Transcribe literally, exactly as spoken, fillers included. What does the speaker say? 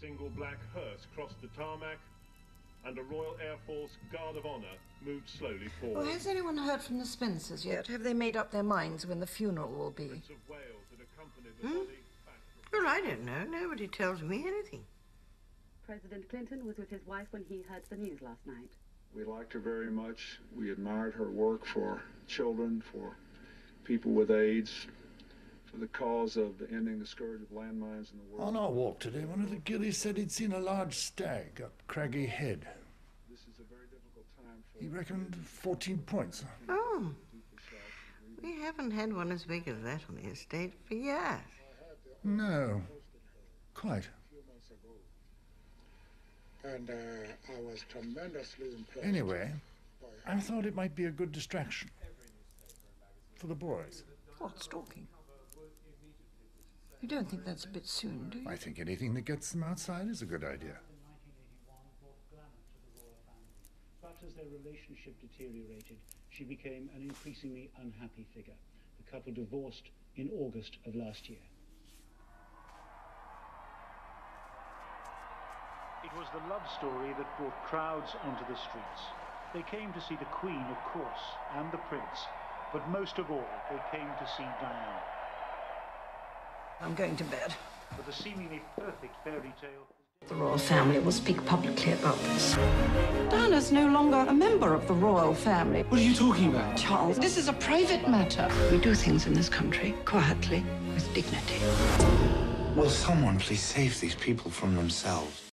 single black hearse crossed the tarmac, and a Royal Air Force Guard of Honour moved slowly forward. Well, has anyone heard from the Spencers yet? Have they made up their minds when the funeral will be? Prince of Wales had accompanied the hmm? body back from... Well, I don't know. Nobody tells me anything. President Clinton was with his wife when he heard the news last night. We liked her very much. We admired her work for children, for people with AIDS, for the cause of ending the scourge of landmines in the world. On our walk today, one of the ghillies said he'd seen a large stag up Craggy Head. This is a very difficult time for... He reckoned fourteen points. Oh, we haven't had one as big as that on the estate for years. No, quite. And uh, I was tremendously impressed. Anyway, I thought it might be a good distraction for the boys. What, stalking? You don't think that's a bit soon, do you? I think anything that gets them outside is a good idea. But as their relationship deteriorated, she became an increasingly unhappy figure. The couple divorced in August of last year. It was the love story that brought crowds onto the streets. They came to see the Queen, of course, and the Prince, but most of all, they came to see Diana. I'm going to bed. But the seemingly perfect fairy tale... The royal family will speak publicly about this. Diana's no longer a member of the royal family. What are you talking about? Charles, this is a private matter. We do things in this country, quietly, with dignity. Will someone please save these people from themselves?